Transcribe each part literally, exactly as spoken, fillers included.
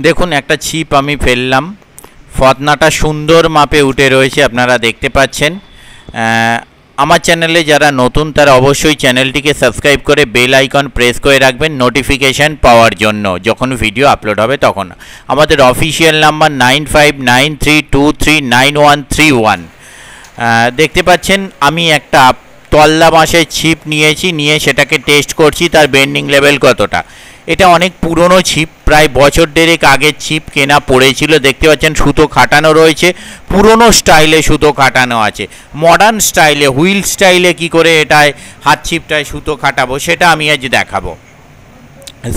देखुन एक छिप आमी फेललाम फतनाटा सुंदर मापे उठे रयेछे आपनारा देखते पाच्छेन। आमार चैनेले जारा नतून तारा अवश्य चैनलटिके सबस्क्राइब करे बेल आइकन प्रेस करे राखबेन नोटिफिकेशन पावार जोन्नो जखन भिडियो अपलोड होबे तखन। आमादेर official number nine five nine three two three nine one three one. देखते पाच्छेन आमी एकटा तल्ला बाँशेर छिप नियेछि, निये सेटाके टेस्ट करछि तार बेंडिंग लेवल कतटा। এটা অনেক পুরনো ছিপ, প্রায় বছর দেড়েক আগের ছিপ কেনা পড়েছিল। দেখতে পাচ্ছেন সুতো কাটানো রয়েছে, পুরনো স্টাইলে সুতো কাটানো আছে। মডার্ন স্টাইলে হুইল স্টাইলে কি করে এটায় হাত ছিপটায় সুতো কাটাবো সেটা আমি আজ দেখাবো।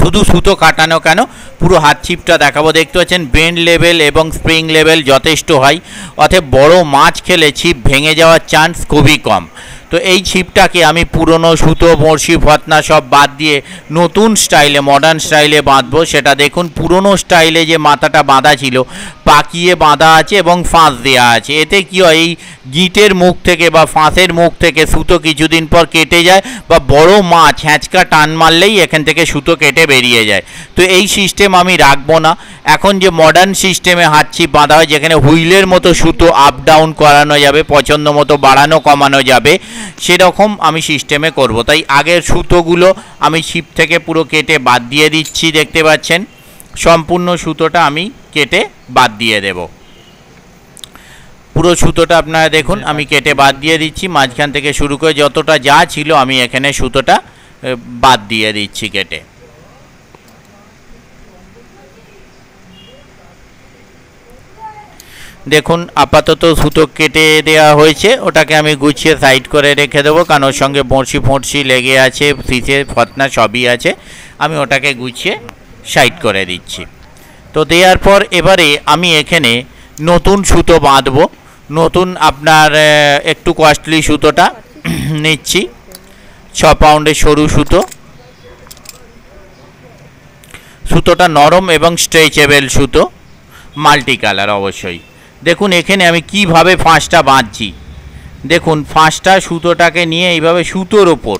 শুধু সুতো কাটানো কেন, পুরো হাত ছিপটা দেখাবো। দেখতে পাচ্ছেন বেন্ড লেভেল এবং স্প্রিং লেভেল যথেষ্ট হয়, অতএব বড় মাছ খেলে ছিপ ভেঙে যাওয়ার চান্স খুবই কম। তো এই ছিপটাকে আমি পুরনো সুতো বড়শি ফতনা সব বাদ দিয়ে নতুন স্টাইলে মডার্ন স্টাইলে বাঁধবো। সেটা দেখুন, পুরনো স্টাইলে যে মাথাটা বাঁধা ছিল পাকিয়ে বাঁধা আছে এবং ফাঁস দেওয়া আছে। এতে কি হয়, এই গিটের মুখ থেকে বা ফাঁসের মুখ থেকে সুতো কিছুদিন পর কেটে যায় বা বড় মাছ হ্যাঁচকা টান মারলেই এখান থেকে সুতো কেটে বেরিয়ে যায়। তো এই সিস্টেম আমি রাখবো না। এখন যে মডার্ন সিস্টেমে হাত ছিপ বাঁধা হয়, যেখানে হুইলের মতো সুতো আপ ডাউন করানো যাবে, পছন্দ মতো বাড়ানো কমানো যাবে, সেরকম আমি সিস্টেমে করব। তাই আগের সুতোগুলো আমি ছিপ থেকে পুরো কেটে বাদ দিয়ে দিচ্ছি। দেখতে পাচ্ছেন সম্পূর্ণ সুতোটা আমি কেটে বাদ দিয়ে দেব। পুরো সুতোটা আপনারা দেখুন আমি কেটে বাদ দিয়ে দিচ্ছি, মাঝখান থেকে শুরু করে যতটা যা ছিল আমি এখানে সুতোটা বাদ দিয়ে দিচ্ছি কেটে। দেখুন আপাতত সুতো কেটে দেওয়া হয়েছে, ওটাকে আমি গুছিয়ে সাইড করে রেখে দেবো, কারণ ওর সঙ্গে বড়শি ফড়শি লেগে আছে, সিঁচে ফতনা সবই আছে। আমি ওটাকে গুছিয়ে সাইড করে দিচ্ছি। তো দেওয়ার পর এবারে আমি এখানে নতুন সুতো বাঁধবো। নতুন আপনার একটু কস্টলি সুতোটা নিচ্ছি, ছ পাউন্ডের সরু সুতো। সুতোটা নরম এবং স্ট্রেচেবেল সুতো, মাল্টি কালার অবশ্যই। দেখুন এখানে আমি কিভাবে ফাঁসটা বাঁধছি। দেখুন ফাঁসটা সুতোটাকে নিয়ে এইভাবে সুতোর ওপর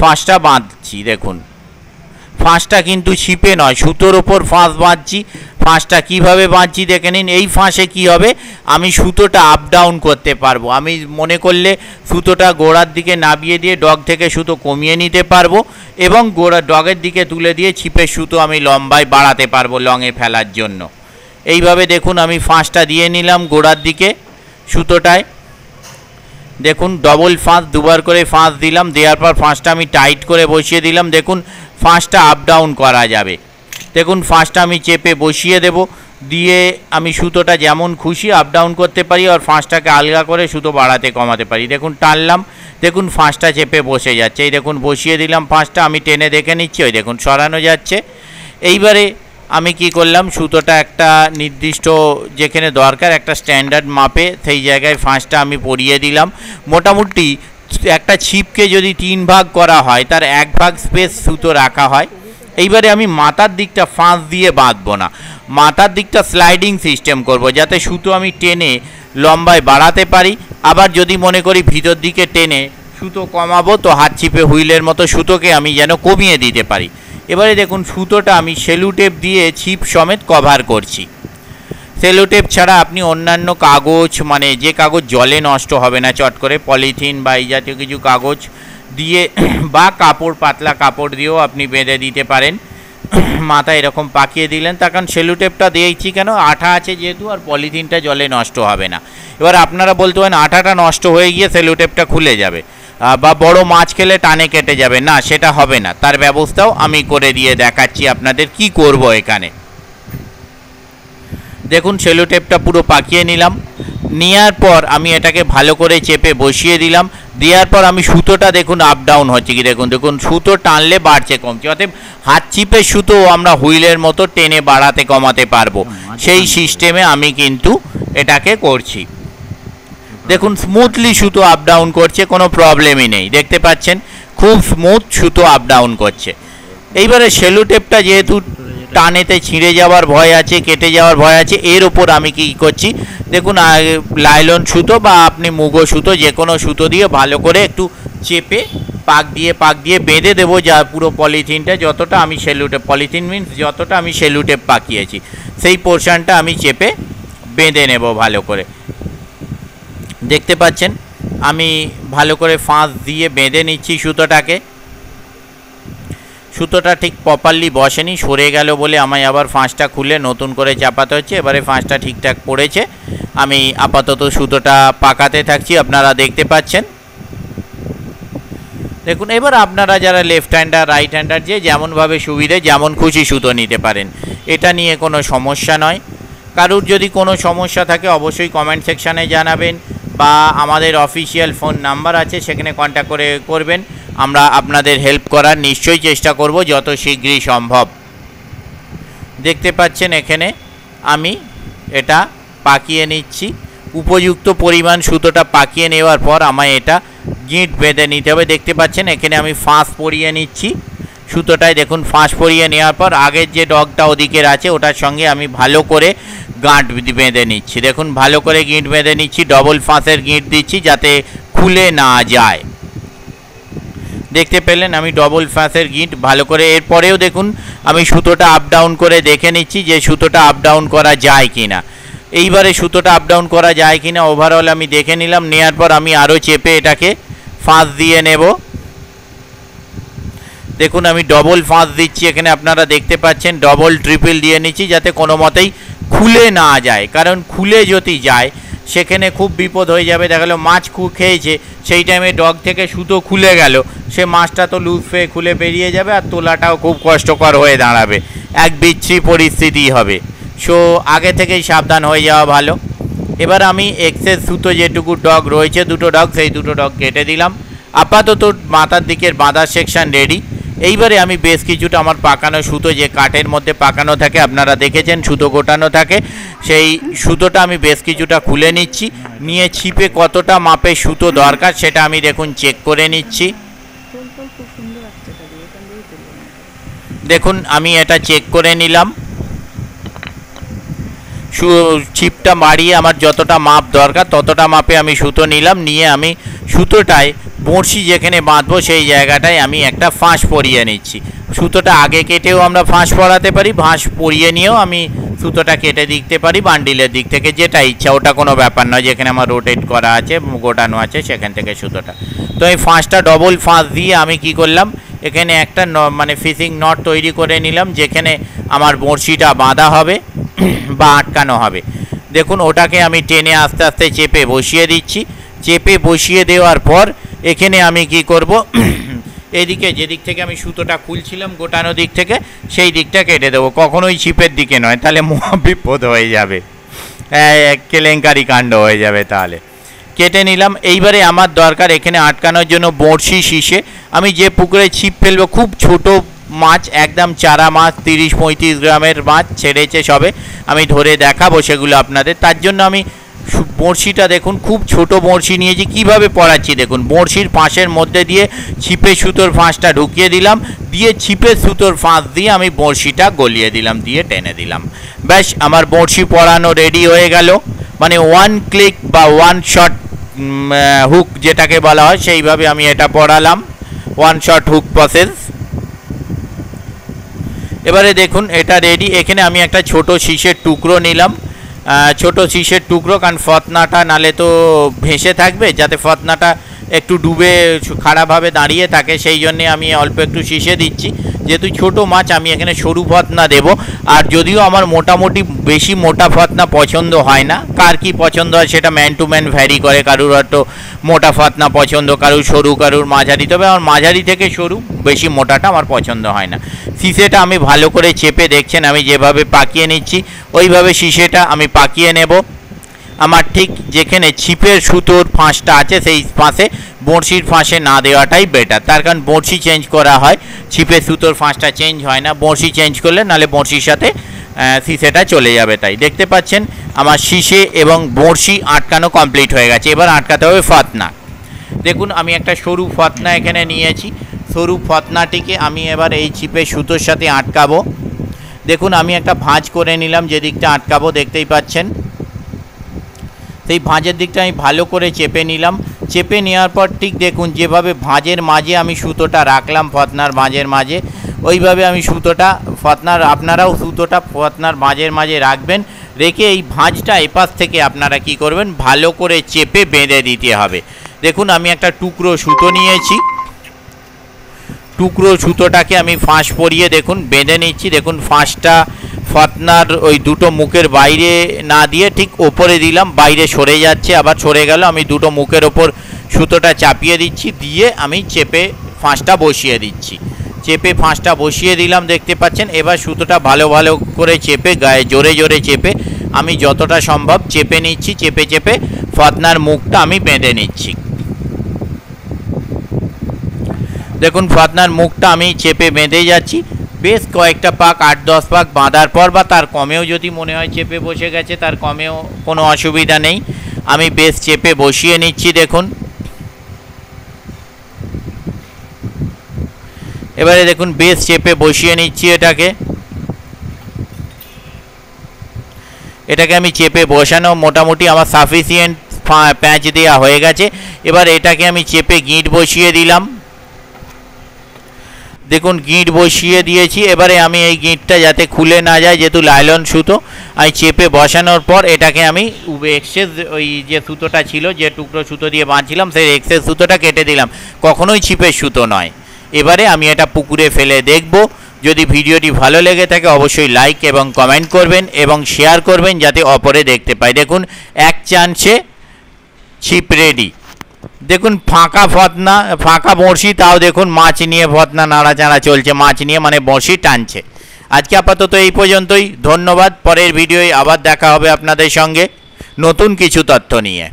ফাঁসটা বাঁধছি। দেখুন ফাঁসটা কিন্তু ছিপে নয়, সুতোর ওপর ফাঁস বাঁধছি। ফাঁসটা কিভাবে বাঁধছি দেখে নিন। এই ফাঁসে কি হবে, আমি সুতোটা আপ ডাউন করতে পারবো। আমি মনে করলে সুতোটা গোড়ার দিকে নাবিয়ে দিয়ে ডগ থেকে সুতো কমিয়ে নিতে পারবো এবং গোড়া ডগের দিকে তুলে দিয়ে ছিপের সুতো আমি লম্বায় বাড়াতে পারবো লঙে ফেলার জন্য। এইভাবে দেখুন আমি ফাঁসটা দিয়ে নিলাম গোড়ার দিকে সুতোটায়। দেখুন ডবল ফাঁস, দুবার করে ফাঁস দিলাম। দেওয়ার পর ফাঁসটা আমি টাইট করে বসিয়ে দিলাম। দেখুন ফাঁসটা আপ ডাউন করা যাবে। দেখুন ফাঁসটা আমি চেপে বসিয়ে দেব, দিয়ে আমি সুতোটা যেমন খুশি আপ ডাউন করতে পারি আর ফাঁসটাকে আলগা করে সুতো বাড়াতে কমাতে পারি। দেখুন টানলাম, দেখুন ফাঁসটা চেপে বসে যাচ্ছে। এই দেখুন বসিয়ে দিলাম ফাঁসটা, আমি টেনে দেখে নিচ্ছি। ওই দেখুন সরানো যাচ্ছে। এইবারে আমি কি করলাম, সুতোটা একটা নির্দিষ্ট যেখানে দরকার একটা স্ট্যান্ডার্ড মাপে সেই জায়গায় ফাঁসটা আমি পরিয়ে দিলাম। মোটামুটি একটা ছিপকে যদি তিন ভাগ করা হয় তার এক ভাগ স্পেস সুতো রাখা হয়। এইবারে আমি মাথার দিকটা ফাঁস দিয়ে বাঁধবো না, মাথার দিকটা স্লাইডিং সিস্টেম করব, যাতে সুতো আমি টেনে লম্বায় বাড়াতে পারি। আবার যদি মনে করি ভিতর দিকে টেনে সুতো কমাবো, তো হাত ছিপে হুইলের মতো সুতোকে আমি যেন কমিয়ে দিতে পারি। এবারে দেখুন সুতোটা আমি সেলুটেপ দিয়ে ছিপ সমেত কভার করছি। সেলুটেপ ছাড়া আপনি অন্যান্য কাগজ, মানে যে কাগজ জলে নষ্ট হবে না চট করে, পলিথিন বা এই জাতীয় কিছু কাগজ দিয়ে বা কাপড়, পাতলা কাপড় দিয়েও আপনি বেঁধে দিতে পারেন। মাথা এরকম পাকিয়ে দিলেন, তার কারণ সেলুটেপটা দিয়েছি কেন, আঠা আছে যেহেতু, আর পলিথিনটা জলে নষ্ট হবে না। এবার আপনারা বলতে পারেন আঠাটা নষ্ট হয়ে গিয়ে সেলুটেপটা খুলে যাবে বা বড় মাছ খেলে টানে কেটে যাবে, না সেটা হবে না। তার ব্যবস্থাও আমি করে দিয়ে দেখাচ্ছি আপনাদের কি করব। এখানে দেখুন সেলোটেপটা পুরো পাকিয়ে নিলাম, নেওয়ার পর আমি এটাকে ভালো করে চেপে বসিয়ে দিলাম। দেওয়ার পর আমি সুতোটা দেখুন আপ ডাউন হচ্ছে কি, দেখুন দেখুন সুতো টানলে বাড়ছে কমছে, অতএব হাত চিপের সুতো আমরা হুইলের মতো টেনে বাড়াতে কমাতে পারবো। সেই সিস্টেমে আমি কিন্তু এটাকে করছি। দেখুন স্মুথলি সুতো আপ ডাউন করছে, কোনো প্রবলেমই নেই। দেখতে পাচ্ছেন খুব স্মুথ সুতো আপ ডাউন করছে। এইবারে সেলুটেপটা যেহেতু টানেতে ছিঁড়ে যাওয়ার ভয় আছে, কেটে যাওয়ার ভয় আছে, এর ওপর আমি কি করছি দেখুন, লাইলন সুতো বা আপনি মুগো সুতো যে কোনো সুতো দিয়ে ভালো করে একটু চেপে পাক দিয়ে পাক দিয়ে বেঁধে দেবো যা পুরো পলিথিনটা যতটা আমি সেলুটে পলিথিন মিন্স যতটা আমি সেলুটে পাকিয়েছি সেই পোর্শনটা আমি চেপে বেঁধে নেব ভালো করে। দেখতে পাচ্ছেন আমি ভালো করে ফাঁস দিয়ে বেঁধে নিচ্ছি সুতোটাকে। সুতোটা ঠিক প্রপারলি বসেনি, সরে গেল বলে আমায় আবার ফাঁসটা খুলে নতুন করে চাপাতে হচ্ছে। এবারে ফাঁসটা ঠিকঠাক পড়েছে। আমি আপাতত সুতোটা পাকাতে থাকছি, আপনারা দেখতে পাচ্ছেন। দেখুন এবার আপনারা যারা লেফট হ্যান্ডার রাইট হ্যান্ডার যে যেমনভাবে সুবিধে যেমন খুশি সুতো নিতে পারেন, এটা নিয়ে কোনো সমস্যা নয়। কারুর যদি কোনো সমস্যা থাকে অবশ্যই কমেন্ট সেকশানে জানাবেন বা আমাদের অফিসিয়াল ফোন নাম্বার আছে সেখানে কন্ট্যাক্ট করে করবেন। আমরা আপনাদের হেল্প করার নিশ্চয়ই চেষ্টা করব যত শীঘ্রই সম্ভব। দেখতে পাচ্ছেন এখানে আমি এটা পাকিয়ে নিচ্ছি। উপযুক্ত পরিমাণ সুতোটা পাকিয়ে নেওয়ার পর আমায় এটা গিঁট বেঁধে নিতে হবে। দেখতে পাচ্ছেন এখানে আমি ফাঁস পরিয়ে নিচ্ছি সুতোটায়। দেখুন ফাঁস পরিয়ে নেওয়ার পর আগের যে ডগটা ওদিকের আছে ওটার সঙ্গে আমি ভালো করে গাঁট বেঁধে নিচ্ছি। দেখুন ভালো করে গিঁট বেঁধে নিচ্ছি, ডবল ফাঁসের গিঁট দিচ্ছি যাতে খুলে না যায়। দেখতে পেলেন আমি ডবল ফাঁসের গিঁট ভালো করে। এরপরেও দেখুন আমি সুতোটা আপ ডাউন করে দেখে নিচ্ছি যে সুতোটা আপ ডাউন করা যায় কি না। এইবারে সুতোটা আপ ডাউন করা যায় কি না ওভারঅল আমি দেখে নিলাম। নেওয়ার পর আমি আরও চেপে এটাকে ফাঁস দিয়ে নেব। দেখুন আমি ডবল ফাঁস দিচ্ছি এখানে, আপনারা দেখতে পাচ্ছেন ডবল ট্রিপল দিয়ে নিচ্ছি যাতে কোনো মতেই খুলে না যায়। কারণ খুলে যদি যায় সেখানে খুব বিপদ হয়ে যাবে। দেখা গেল মাছ খু খেয়েছে সেই টাইমে ডগ থেকে সুতো খুলে গেল, সে মাছটা তো লুজ হয়ে খুলে বেরিয়ে যাবে আর তোলাটাও খুব কষ্টকর হয়ে দাঁড়াবে, এক বিচ্ছিরি পরিস্থিতি হবে। সো আগে থেকেই সাবধান হয়ে যাওয়া ভালো। এবার আমি এক্সেস সুতো যেটুকু ডগ রয়েছে দুটো ডগ সেই দুটো ডগ কেটে দিলাম। আপাতত মাথার দিকের বাঁধার সেকশান রেডি। এইবারে আমি বেশ কিছুটা আমার পাকানো সুতো যে কাঠের মধ্যে পাকানো থাকে আপনারা দেখেছেন সুতো গোটানো থাকে সেই সুতোটা আমি বেশ কিছুটা খুলে নিচ্ছি। নিয়ে ছিপে কতটা মাপে সুতো দরকার সেটা আমি দেখুন চেক করে নিচ্ছি। দেখুন আমি এটা চেক করে নিলাম। ছিপটা মারিয়ে আমার যতটা মাপ দরকার ততটা মাপে আমি সুতো নিলাম। নিয়ে আমি সুতোটায় বড়শি যেখানে বাঁধবো সেই জায়গাটায় আমি একটা ফাঁস পরিয়ে নিচ্ছি। সুতোটা আগে কেটেও আমরা ফাঁস পরাতে পারি, ফাঁস পরিয়ে নিয়েও আমি সুতোটা কেটে দিতে পারি বান্ডিলের দিক থেকে, যেটা ইচ্ছা, ওটা কোনো ব্যাপার নয়। যেখানে আমার রোটেট করা আছে গোটানো আছে সেখান থেকে সুতোটা তো এই ফাঁসটা ডবল ফাঁস দিয়ে আমি কি করলাম এখানে একটা মানে ফিশিং নট তৈরি করে নিলাম যেখানে আমার বড়শিটা বাঁধা হবে বা আটকানো হবে। দেখুন ওটাকে আমি টেনে আস্তে আস্তে চেপে বসিয়ে দিচ্ছি। চেপে বসিয়ে দেওয়ার পর এখানে আমি কি করব এদিকে যেদিক থেকে আমি সুতোটা খুলছিলাম গোটানো দিক থেকে সেই দিকটা কেটে দেবো, কখনোই ছিপের দিকে নয়, তাহলে মহা বিপদ হয়ে যাবে, কেলেঙ্কারি কাণ্ড হয়ে যাবে। তাহলে কেটে নিলাম। এইবারে আমার দরকার এখানে আটকানোর জন্য বড়শি শীষে। আমি যে পুকুরে ছিপ ফেলবো খুব ছোট মাছ, একদম চারা মাছ, তিরিশ পঁয়ত্রিশ গ্রামের মাছ ছেড়েছে সবে, আমি ধরে দেখাবো সেগুলো আপনাদের। তার জন্য আমি বড়শিটা দেখুন খুব ছোট বড়শি নিয়েছি। কিভাবে পড়াচ্ছি দেখুন, বড়শির ফাঁসের মধ্যে দিয়ে ছিপের সুতোর ফাঁসটা ঢুকিয়ে দিলাম, দিয়ে ছিপের সুতোর ফাঁস দিয়ে আমি বড়শিটা গলিয়ে দিলাম, দিয়ে টেনে দিলাম। ব্যাস আমার বড়শি পড়ানো রেডি হয়ে গেল। মানে ওয়ান ক্লিক বা ওয়ান শট হুক যেটাকে বলা হয় সেইভাবে আমি এটা পড়ালাম, ওয়ান শট হুক প্রসেস। এবারে দেখুন এটা রেডি। এখানে আমি একটা ছোট শীষের টুকরো নিলাম, ছোট শীষের টুকরো, কারণ ফতনাটা নালে তো ভেসে থাকবে, যাতে ফতনাটা একটু ডুবে খারাপভাবে দাঁড়িয়ে থাকে সেই জন্যে আমি অল্প একটু শীষে দিচ্ছি। যেহেতু ছোটো মাছ আমি এখানে সরু ফতনা দেব। আর যদিও আমার মোটামুটি বেশি মোটা ফতনা পছন্দ হয় না, কার কী পছন্দ হয় সেটা ম্যান টু ম্যান ভ্যারি করে। কারুর হয়তো মোটা ফতনা পছন্দ, কারুর সরু, কারুর মাঝারি। তবে আমার মাঝারি থেকে সরু, বেশি মোটাটা আমার পছন্দ হয় না। শীষেটা আমি ভালো করে চেপে দেখছেন আমি যেভাবে পাকিয়ে নিচ্ছি ওইভাবে শীষেটা আমি পাকিয়ে নেব। আমার ঠিক যেখানে ছিপের সুতোর ফাঁসটা আছে সেই ফাঁসে, বড়শির ফাঁসে না দেওয়াটাই বেটার। তার কারণ বড়শি চেঞ্জ করা হয়, ছিপের সুতোর ফাঁসটা চেঞ্জ হয় না। বড়শি চেঞ্জ করলে নাহলে বড়শির সাথে শীষেটা চলে যাবে। তাই দেখতে পাচ্ছেন আমার শীষে এবং বড়শি আটকানো কমপ্লিট হয়ে গেছে। এবার আটকাতে হবে ফতনা। দেখুন আমি একটা সরু ফতনা এখানে নিয়েছি, সরু ফতনাটিকে আমি এবার এই ছিপের সুতোর সাথে আটকাবো। দেখুন আমি একটা ভাঁজ করে নিলাম যেদিকটা আটকাবো দেখতেই পাচ্ছেন সেই ভাঁজের দিকটা আমি ভালো করে চেপে নিলাম। চেপে নেওয়ার পর ঠিক দেখুন যেভাবে ভাঁজের মাঝে আমি সুতোটা রাখলাম ফতনার ভাঁজের মাঝে ওইভাবে আমি সুতোটা ফতনার আপনারাও সুতোটা ফতনার ভাঁজের মাঝে রাখবেন। রেখে এই ভাঁজটা এপাশ থেকে আপনারা কি করবেন ভালো করে চেপে বেঁধে দিতে হবে। দেখুন আমি একটা টুকরো সুতো নিয়েছি, টুকরো সুতোটাকে আমি ফাঁস পরিয়ে দেখুন বেঁধে নিচ্ছি। দেখুন ফাঁসটা ফতনার ওই দুটো মুখের বাইরে না দিয়ে ঠিক ওপরে দিলাম, বাইরে সরে যাচ্ছে আবার সরে গেল। আমি দুটো মুখের ওপর সুতোটা চাপিয়ে দিচ্ছি, দিয়ে আমি চেপে ফাঁসটা বসিয়ে দিচ্ছি। চেপে ফাঁসটা বসিয়ে দিলাম, দেখতে পাচ্ছেন। এবার সুতোটা ভালো ভালো করে চেপে গায়ে জোরে জোরে চেপে আমি যতটা সম্ভব চেপে নিচ্ছি। চেপে চেপে ফতনার মুখটা আমি বেঁধে নিচ্ছি। দেখুন ফতনার মুখটা আমি চেপে বেঁধে যাচ্ছি। বেশ কয়েকটা পাক আট দশ পাক বাঁধার পর বা তার কমেও যদি মনে হয় চেপে বসে গেছে, তার কমেও কোনো অসুবিধা নেই, আমি বেশ চেপে বসিয়ে নিচ্ছি। দেখুন এবারে দেখুন বেশ চেপে বসিয়ে নিচ্ছি। এটাকে এটাকে আমি চেপে বসানো মোটামুটি আমার সাফিসিয়েন্ট প্যাঁচ দেওয়া হয়ে গেছে। এবার এটাকে আমি চেপে গিঁট বসিয়ে দিলাম। দেখুন গিঁট বসিয়ে দিয়েছি। এবারে আমি এই গিঁটটা যাতে খুলে না যায়, যেহেতু লাইলন সুতো, আমি চেপে বসানোর পর এটাকে আমি এক্সেস ওই যে সুতোটা ছিল, যে টুকরো সুতো দিয়ে বাঁধছিলাম, সেই এক্সেস সুতোটা কেটে দিলাম। কখনোই ছিপের সুতো নয়। এবারে আমি এটা পুকুরে ফেলে দেখব। যদি ভিডিওটি ভালো লেগে থাকে অবশ্যই লাইক এবং কমেন্ট করবেন এবং শেয়ার করবেন যাতে অপরে দেখতে পায়। দেখুন এক চান্সে ছিপ রেডি। দেখুন ফাঁকা ফতনা, ফাঁকা বড়শি, তাও দেখুন মাছ নিয়ে ফতনা নাড়াচাড়া চলছে, মাছ নিয়ে মানে বড়শি টানছে। আজকে আপাতত এই পর্যন্তই, ধন্যবাদ। পরের ভিডিওয় আবার দেখা হবে আপনাদের সঙ্গে নতুন কিছু তথ্য নিয়ে।